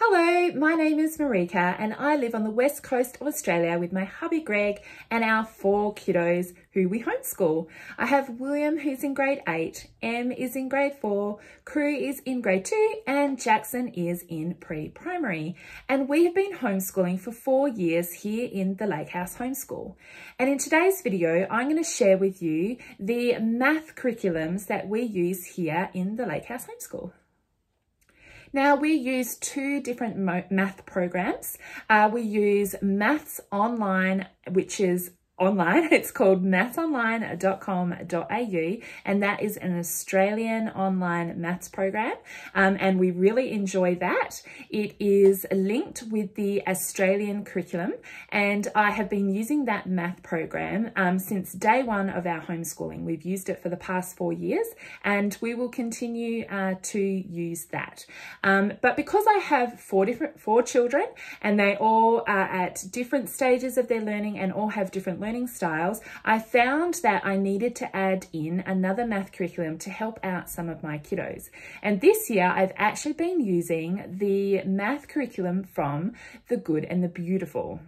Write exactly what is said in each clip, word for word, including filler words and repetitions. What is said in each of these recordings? Hello, my name is Marika and I live on the west coast of Australia with my hubby Greg and our four kiddos who we homeschool. I have William who's in grade eight, Em is in grade four, Crew is in grade two and Jackson is in pre-primary. And we have been homeschooling for four years here in the Lake House Homeschool. And in today's video, I'm going to share with you the math curriculums that we use here in the Lake House Homeschool. Now, we use two different math programs. Uh, we use Maths Online, which is online. It's called maths online dot com dot A U, and that is an Australian online maths program, um, and we really enjoy that. It is linked with the Australian curriculum, and I have been using that math program um, since day one of our homeschooling. We've used it for the past four years and we will continue uh, to use that, um, but because I have four different four children and they all are at different stages of their learning and all have different learning styles, I found that I needed to add in another math curriculum to help out some of my kiddos. And this year I've actually been using the math curriculum from The Good and the Beautiful.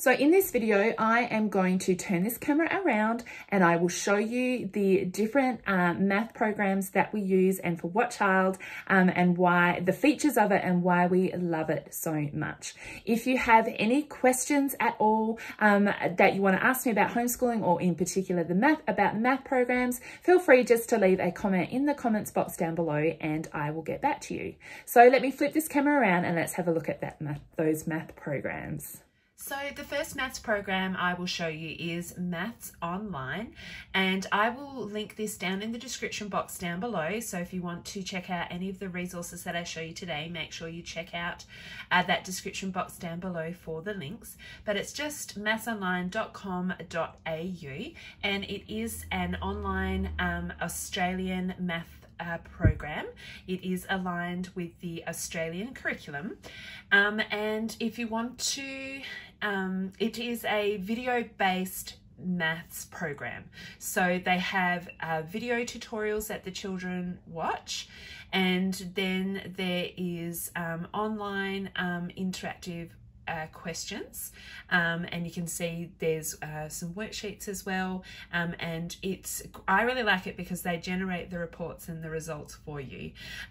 So in this video, I am going to turn this camera around and I will show you the different uh, math programs that we use and for what child, um, and why the features of it and why we love it so much. If you have any questions at all um, that you want to ask me about homeschooling or in particular the math about math programs, feel free just to leave a comment in the comments box down below and I will get back to you. So let me flip this camera around and let's have a look at that math, those math programs. So the first maths program I will show you is Maths Online, and I will link this down in the description box down below. So if you want to check out any of the resources that I show you today, make sure you check out uh, that description box down below for the links. But it's just maths online dot com dot A U, and it is an online um, Australian math Uh, program. It is aligned with the Australian curriculum, um, and if you want to, um, it is a video-based maths program, so they have uh, video tutorials that the children watch, and then there is um, online um, interactive Uh, questions, um, and you can see there's uh, some worksheets as well, um, and it's I really like it because they generate the reports and the results for you,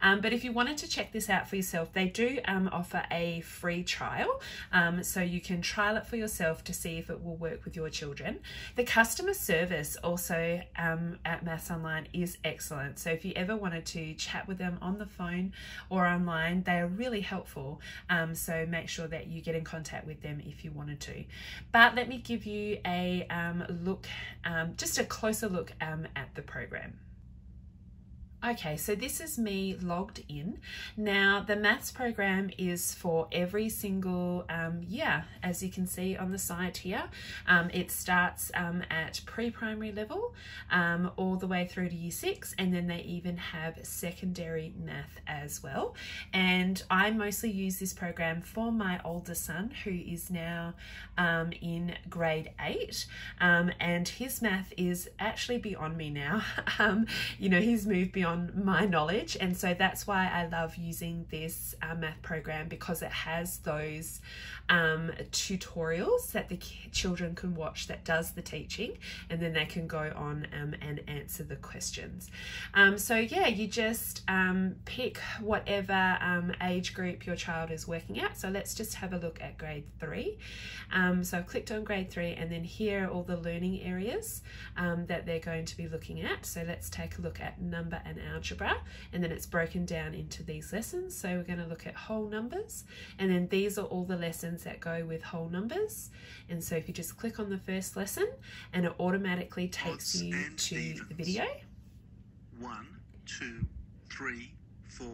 um, but if you wanted to check this out for yourself, they do um, offer a free trial, um, so you can trial it for yourself to see if it will work with your children. The customer service also um, at Maths Online is excellent, so if you ever wanted to chat with them on the phone or online, they are really helpful, um, so make sure that you get in contact with them if you wanted to. But let me give you a um, look, um, just a closer look um, at the program. Okay, so this is me logged in. Now, the maths program is for every single um, year, as you can see on the side here. Um, it starts um, at pre-primary level um, all the way through to year six, and then they even have secondary math as well. And I mostly use this program for my older son, who is now um, in grade eight, um, and his math is actually beyond me now. um, you know, he's moved beyond my knowledge, and so that's why I love using this uh, math program, because it has those um, tutorials that the children can watch that does the teaching, and then they can go on um, and answer the questions. Um, so yeah, you just um, pick whatever um, age group your child is working at. So let's just have a look at grade three. Um, so I've clicked on grade three, and then here are all the learning areas um, that they're going to be looking at. So let's take a look at number and algebra, and then it's broken down into these lessons. So we're going to look at whole numbers, and then these are all the lessons that go with whole numbers. And so if you just click on the first lesson, and it automatically takes you to the video. One, two, three, four,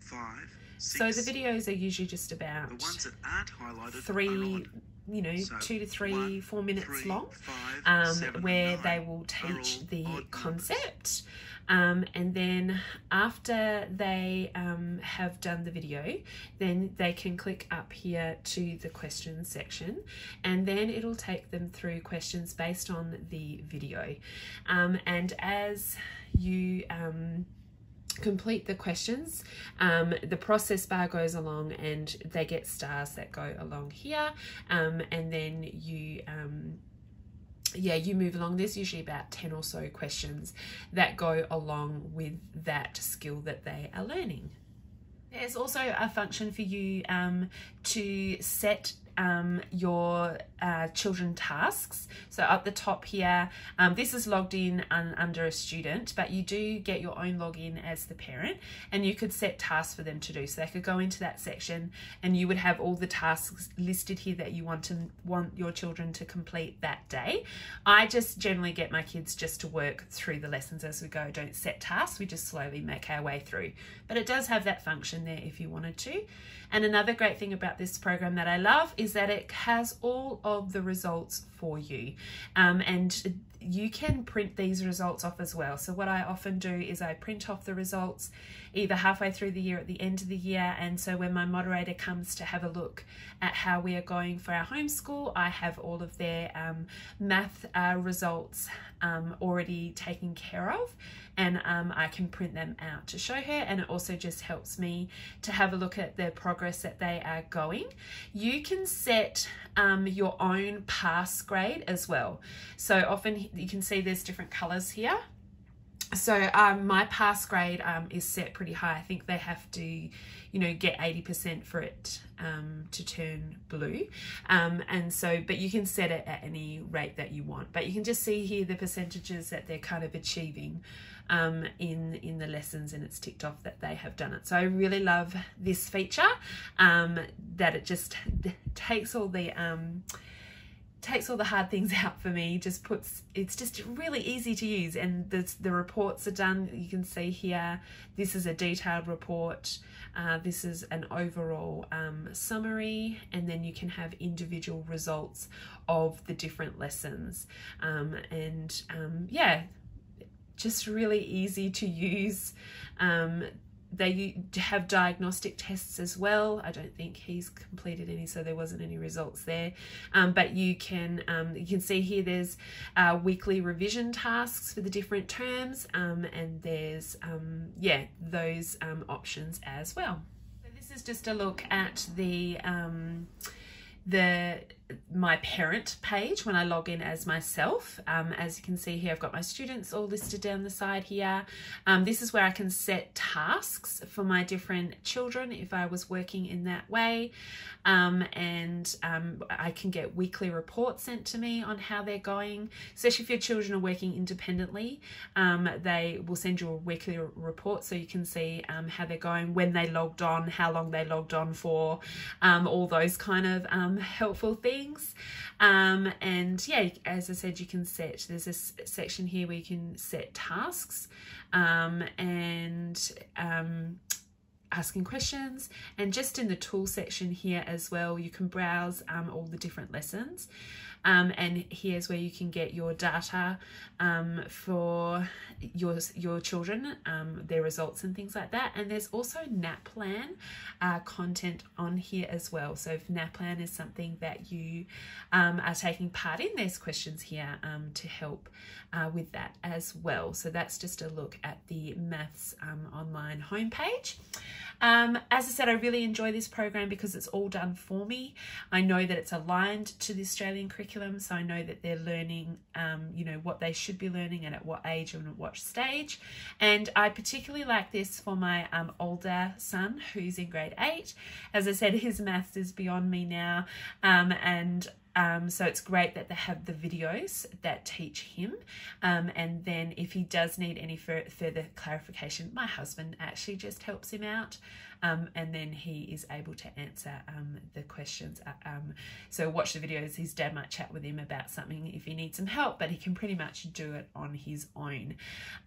five, six. So the videos are usually just about the ones that aren't highlighted three. you know, so two to three, one, four minutes three, long, five, um, seven, where nine, they will teach the concept. Um, and then after they um, have done the video, then they can click up here to the questions section, and then it'll take them through questions based on the video. Um, and as you... Um, complete the questions, um, the process bar goes along and they get stars that go along here, um, and then you um, yeah, you move along. There's usually about ten or so questions that go along with that skill that they are learning. There's also a function for you um, to set Um, your uh, children tasks. So up the top here, um, this is logged in un under a student, but you do get your own login as the parent, and you could set tasks for them to do. So they could go into that section and you would have all the tasks listed here that you want to want your children to complete that day. I just generally get my kids just to work through the lessons as we go. Don't set tasks, we just slowly make our way through. But it does have that function there if you wanted to. And another great thing about this program that I love is that it has all of the results for you, um, and you can print these results off as well. So what I often do is I print off the results either halfway through the year, at the end of the year, and so when my moderator comes to have a look at how we are going for our homeschool, I have all of their um, math uh, results um, already taken care of, and um, I can print them out to show her, and it also just helps me to have a look at the progress that they are going. You can set um, your own pass grade as well. So often you can see there's different colors here. So um, my pass grade um, is set pretty high. I think they have to, you know, get eighty percent for it um, to turn blue. Um, and so, but you can set it at any rate that you want. But you can just see here the percentages that they're kind of achieving um, in, in the lessons, and it's ticked off that they have done it. So I really love this feature, um, that it just takes all the... Um, takes all the hard things out for me, just puts, it's just really easy to use, and the, the reports are done. You can see here, this is a detailed report, uh, this is an overall um, summary, and then you can have individual results of the different lessons, um, and um, yeah, just really easy to use. um, They have diagnostic tests as well. I don't think he's completed any, so there wasn't any results there. Um, but you can um, you can see here there's uh, weekly revision tasks for the different terms, um, and there's um, yeah, those um, options as well. So this is just a look at the um, the. my parent page when I log in as myself. Um, as you can see here, I've got my students all listed down the side here. Um, this is where I can set tasks for my different children if I was working in that way, um, and um, I can get weekly reports sent to me on how they're going, especially if your children are working independently. Um, they will send you a weekly report so you can see um, how they're going, when they logged on, how long they logged on for, um, all those kind of um, helpful things. Things. Um, and yeah, as I said, you can set, there's this section here where you can set tasks, um, and um, asking questions, and just in the tool section here as well, you can browse um, all the different lessons, um, and here's where you can get your data um, for your your children, um, their results and things like that. And there's also NAPLAN uh, content on here as well. So if NAPLAN is something that you um, are taking part in, there's questions here um, to help uh, with that as well. So that's just a look at the Maths um, Online homepage. Um, as I said, I really enjoy this program because it's all done for me. I know that it's aligned to the Australian curriculum, so I know that they're learning, um, you know, what they should be learning and at what age and at what stage. And I particularly like this for my um, older son, who's in grade eight. As I said, his maths is beyond me now, um, and Um, so it's great that they have the videos that teach him, um, and then if he does need any fur further clarification, my husband actually just helps him out, um, and then he is able to answer um, the questions. Um, so watch the videos, his dad might chat with him about something if he needs some help, but he can pretty much do it on his own.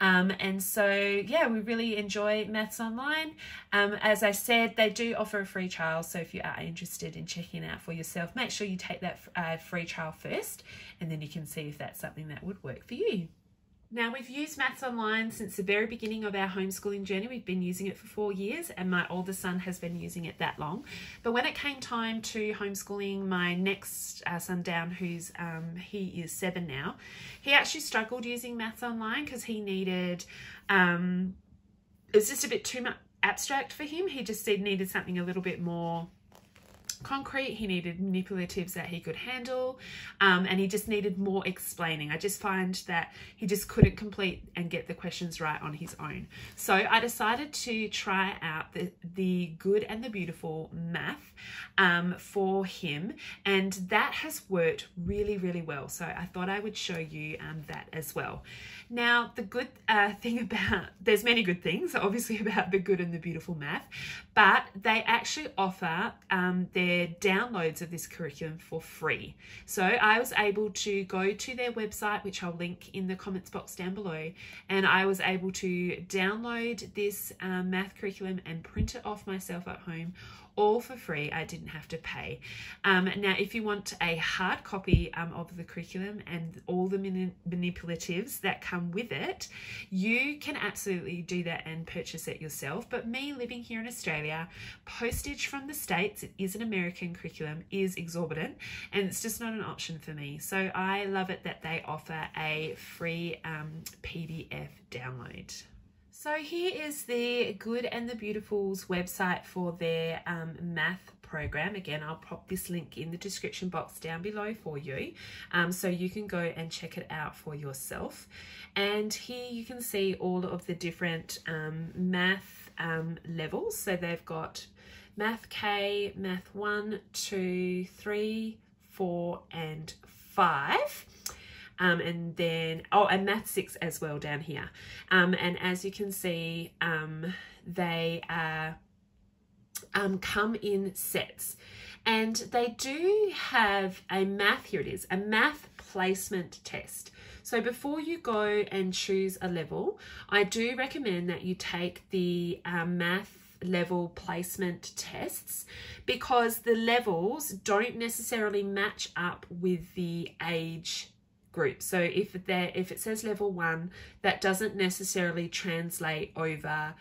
Um, and so yeah, we really enjoy Maths Online. Um, as I said, they do offer a free trial, so if you are interested in checking it out for yourself, make sure you take that free Uh, free trial first, and then you can see if that's something that would work for you. Now, we've used Maths Online since the very beginning of our homeschooling journey. We've been using it for four years and my older son has been using it that long. But when it came time to homeschooling my next uh, son down, who's, um, he is seven now, he actually struggled using Maths Online because he needed... Um, it was just a bit too much abstract for him. He just said needed something a little bit more concrete. He needed manipulatives that he could handle, um, and he just needed more explaining. I just find that he just couldn't complete and get the questions right on his own. So I decided to try out the, the Good and the Beautiful Math um, for him, and that has worked really, really well. So I thought I would show you um, that as well. Now, the good uh, thing about, there's many good things obviously about the Good and the Beautiful Math, but they actually offer um, their downloads of this curriculum for free. So I was able to go to their website, which I'll link in the comments box down below, and I was able to download this um, math curriculum and print it off myself at home, all for free. I didn't have to pay. Um, now, if you want a hard copy um, of the curriculum and all the mani manipulatives that come with it, you can absolutely do that and purchase it yourself. But me living here in Australia, postage from the States, it is an American curriculum, is exorbitant, and it's just not an option for me. So I love it that they offer a free um, P D F download. So here is the Good and the Beautiful's website for their um, math program. Again, I'll pop this link in the description box down below for you, um, so you can go and check it out for yourself. And here you can see all of the different um, math um, levels. So they've got Math K, Math one, two, three, four and five. Um, and then, oh, and Math six as well down here. Um, and as you can see, um, they uh, um, come in sets. And they do have a math, here it is, a math placement test. So before you go and choose a level, I do recommend that you take the uh, math level placement tests, because the levels don't necessarily match up with the age group. So if there if it says level one, that doesn't necessarily translate over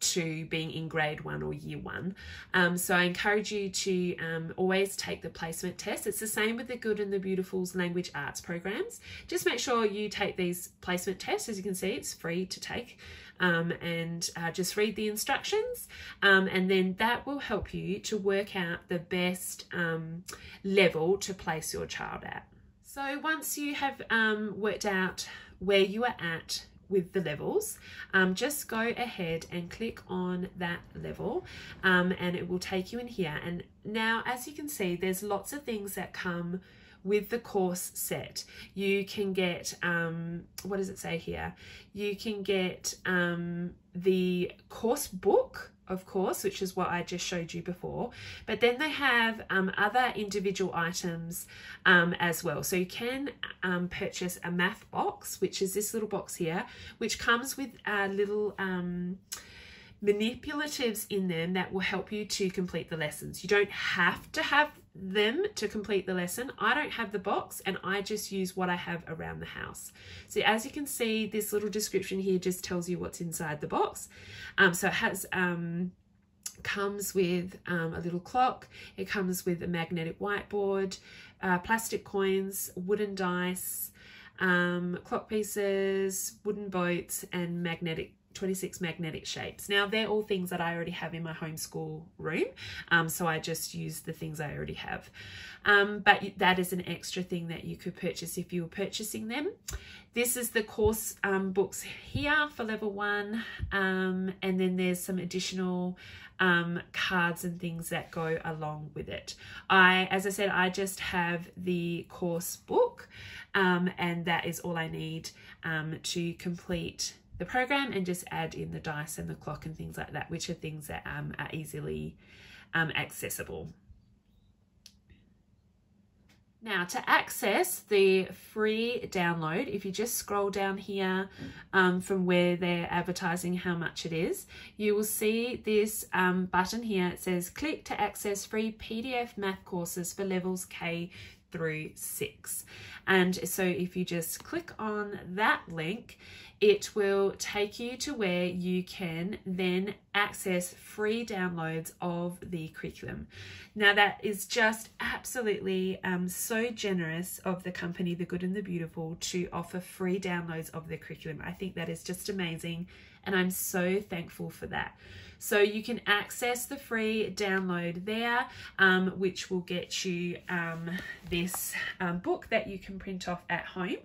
to being in grade one or year one. Um, so I encourage you to um, always take the placement test. It's the same with the Good and the Beautiful's language arts programs. Just make sure you take these placement tests. As you can see, it's free to take, um, and uh, just read the instructions, um, and then that will help you to work out the best um, level to place your child at. So once you have um, worked out where you are at with the levels, um, just go ahead and click on that level, um, and it will take you in here. And now, as you can see, there's lots of things that come with the course set. You can get, um, what does it say here? You can get um, the course book, of course, which is what I just showed you before, but then they have um, other individual items um, as well. So you can um, purchase a math box, which is this little box here, which comes with a little um, manipulatives in them that will help you to complete the lessons. You don't have to have them to complete the lesson. I don't have the box, and I just use what I have around the house. So as you can see, this little description here just tells you what's inside the box. Um, so it has um, comes with um, a little clock. It comes with a magnetic whiteboard, uh, plastic coins, wooden dice, um, clock pieces, wooden boats, and magnetic twenty-six magnetic shapes. Now, they're all things that I already have in my homeschool room, um, so I just use the things I already have. Um, but that is an extra thing that you could purchase if you were purchasing them. This is the course um, books here for level one, um, and then there's some additional um, cards and things that go along with it. I, as I said, I just have the course book, um, and that is all I need um, to complete the program, and just add in the dice and the clock and things like that, which are things that um, are easily um, accessible. Now, to access the free download, if you just scroll down here um, from where they're advertising how much it is, you will see this um, button here. It says click to access free P D F math courses for levels K through six. And so if you just click on that link, it will take you to where you can then access free downloads of the curriculum. Now, that is just absolutely um, so generous of the company, The Good and the Beautiful, to offer free downloads of the curriculum. I think that is just amazing. and I'm so thankful for that. So you can access the free download there, um, which will get you um, this um, book that you can print off at home.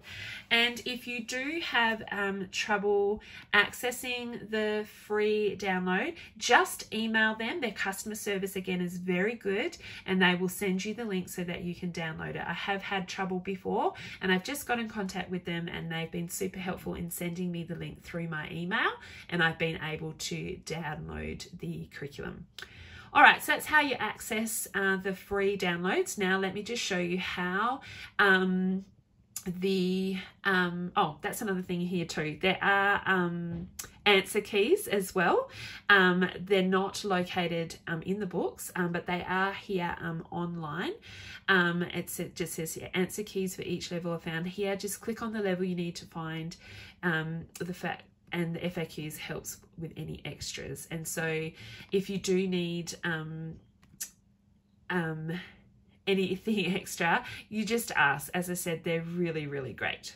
And if you do have um, trouble accessing the free download, just email them. Their customer service, again, is very good, and they will send you the link so that you can download it. I have had trouble before, and I've just got in contact with them, and they've been super helpful in sending me the link through my email, and I've been able to download the curriculum. All right, so that's how you access uh, the free downloads. Now let me just show you how um, the, um, oh, that's another thing here too. There are um, answer keys as well. Um, they're not located um, in the books, um, but they are here um, online. Um, it's, it just says here, answer keys for each level are found here. Just click on the level you need to find um, the fact. And the F A Qs helps with any extras. And so if you do need um, um, anything extra, you just ask. As I said, they're really, really great.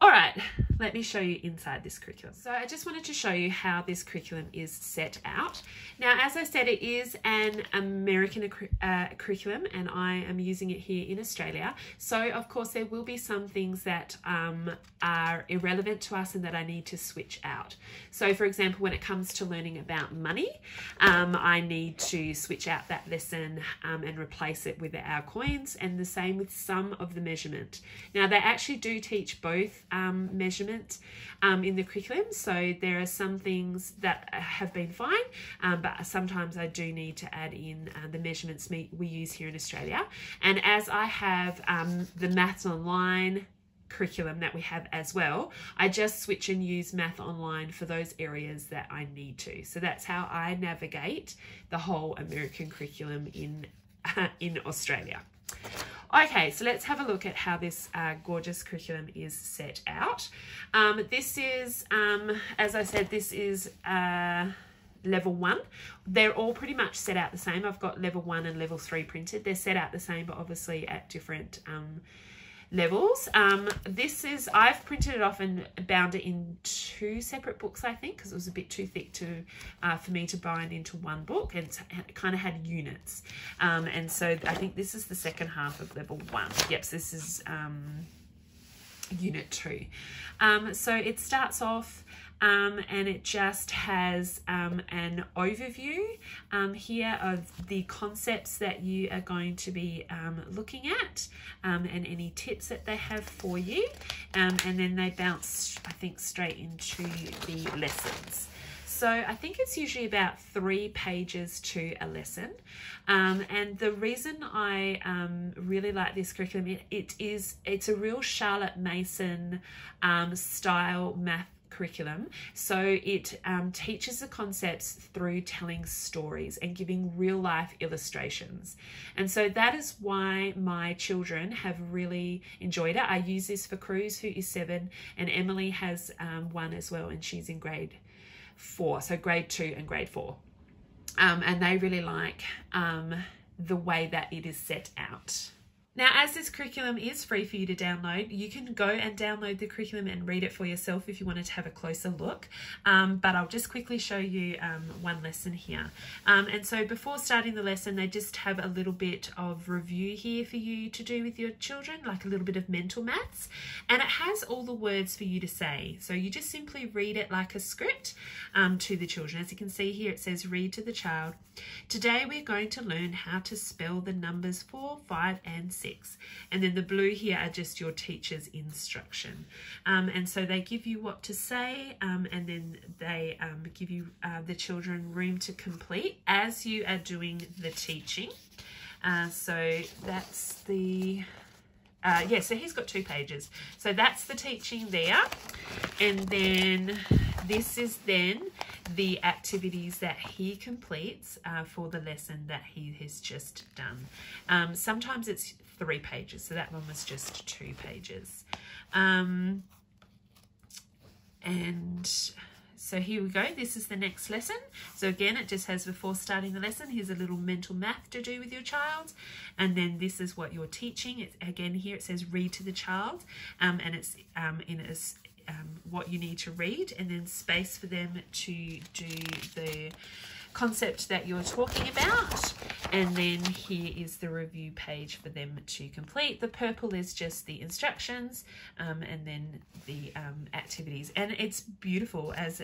All right, let me show you inside this curriculum. So I just wanted to show you how this curriculum is set out. Now, as I said, it is an American uh, curriculum, and I am using it here in Australia. So of course there will be some things that um, are irrelevant to us and that I need to switch out. So for example, when it comes to learning about money, um, I need to switch out that lesson um, and replace it with our coins, and the same with some of the measurement. Now, they actually do teach both Um, measurement um, in the curriculum, so there are some things that have been fine, um, but sometimes I do need to add in uh, the measurements we, we use here in Australia. And as I have um, the Maths Online curriculum that we have as well, I just switch and use Math Online for those areas that I need to. So that's how I navigate the whole American curriculum in, uh, in Australia. Okay, so let's have a look at how this uh, gorgeous curriculum is set out. Um, this is, um, as I said, this is uh, level one. They're all pretty much set out the same. I've got level one and level three printed. They're set out the same, but obviously at different um, levels. Um, this is, I've printed it off and bound it in two separate books, I think, because it was a bit too thick to uh, for me to bind into one book, and it kind of had units. Um, and so I think this is the second half of level one. Yep, so this is um, unit two. Um, so it starts off Um, and it just has um, an overview um, here of the concepts that you are going to be um, looking at, um, and any tips that they have for you, um, and then they bounce, I think, straight into the lessons. So I think it's usually about three pages to a lesson. Um, and the reason I um, really like this curriculum, it, it is, it's a real Charlotte Mason um, style math curriculum. So it um, teaches the concepts through telling stories and giving real life illustrations. And so that is why my children have really enjoyed it. I use this for Cruz, who is seven, and Emily has um, one as well, and she's in grade four, so grade two and grade four. Um, and they really like um, the way that it is set out. Now, as this curriculum is free for you to download, you can go and download the curriculum and read it for yourself if you wanted to have a closer look. Um, but I'll just quickly show you um, one lesson here. Um, and so before starting the lesson, they just have a little bit of review here for you to do with your children, like a little bit of mental maths. And it has all the words for you to say. So you just simply read it like a script um, to the children. As you can see here, it says, read to the child. Today, we're going to learn how to spell the numbers four, five, and six. And then the blue here are just your teacher's instruction. Um, and so they give you what to say, um, and then they um, give you uh, the children room to complete as you are doing the teaching. Uh, so that's the, uh, yeah, so he's got two pages. So that's the teaching there. And then this is then the activities that he completes uh, for the lesson that he has just done. Um, sometimes it's three pages, so that one was just two pages. Um, and so here we go, this is the next lesson. So again, it just has before starting the lesson, here's a little mental math to do with your child. And then this is what you're teaching. It's, again, here it says read to the child, um, and it's um, in a um, what you need to read, and then space for them to do the concept that you're talking about. And then here is the review page for them to complete. The purple is just the instructions, um, and then the um, activities. And it's beautiful. As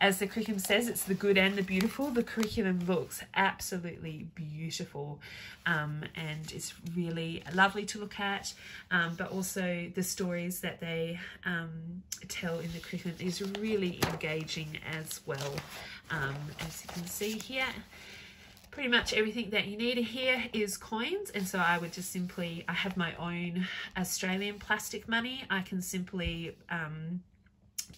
as the curriculum says, it's the good and the beautiful. The curriculum looks absolutely beautiful, um, and it's really lovely to look at, um, but also the stories that they um, tell in the curriculum is really engaging as well, um, as you can see here. Pretty much everything that you need here is coins, and so I would just simply, I have my own Australian plastic money. I can simply um,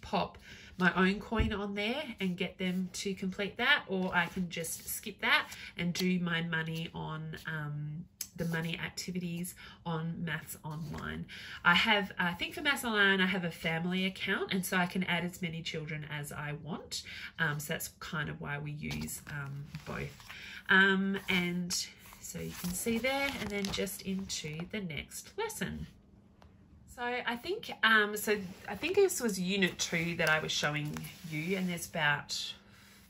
pop my own coin on there and get them to complete that, or I can just skip that and do my money on um, the money activities on Maths Online. I have, I think for Maths Online, I have a family account, and so I can add as many children as I want. Um, so that's kind of why we use um, both. Um, and so you can see there, and then just into the next lesson. So I think, um, so I think this was unit two that I was showing you, and there's about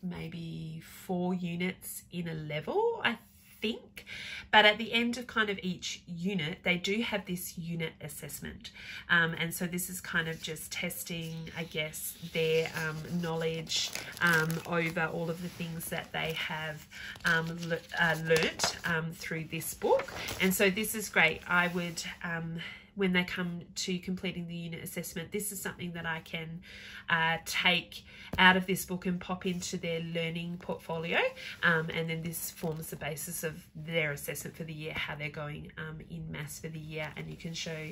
maybe four units in a level, I think. Think. But at the end of kind of each unit, they do have this unit assessment, um, and so this is kind of just testing, I guess, their um, knowledge um, over all of the things that they have um, le uh, learnt um, through this book. And so this is great. I would, um, when they come to completing the unit assessment, this is something that I can uh, take out of this book and pop into their learning portfolio, um, and then this forms the basis of their assessment for the year, how they're going um, in maths for the year, and you can show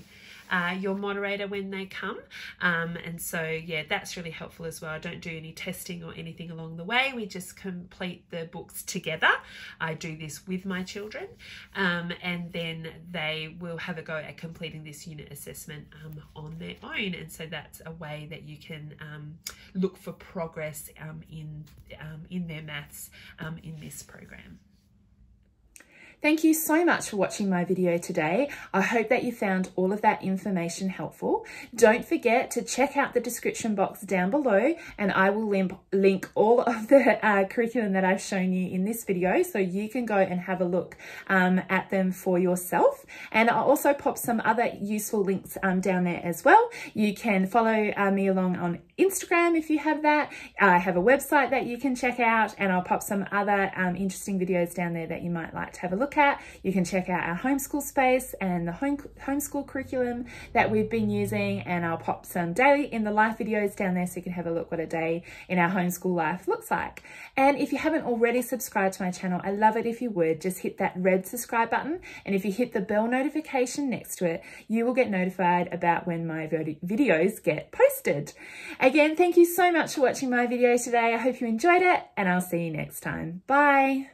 uh, your moderator when they come, um, and so yeah, that's really helpful as well. I don't do any testing or anything along the way, we just complete the books together. I do this with my children, um, and then they will have a go at completing this unit assessment um, on their own, and so that's a way that you can um, look for progress um, in um, in their maths um, in this program. Thank you so much for watching my video today. I hope that you found all of that information helpful. Don't forget to check out the description box down below, and I will link, link all of the uh, curriculum that I've shown you in this video, so you can go and have a look um, at them for yourself. And I'll also pop some other useful links um, down there as well. You can follow uh, me along on Instagram if you have that. I have a website that you can check out, and I'll pop some other um, interesting videos down there that you might like to have a look at. You can check out our homeschool space and the home, homeschool curriculum that we've been using, and I'll pop some daily in the life videos down there so you can have a look what a day in our homeschool life looks like. And if you haven't already subscribed to my channel, I love it if you would just hit that red subscribe button, and if you hit the bell notification next to it, you will get notified about when my videos get posted. Again, thank you so much for watching my video today. I hope you enjoyed it, and I'll see you next time. Bye.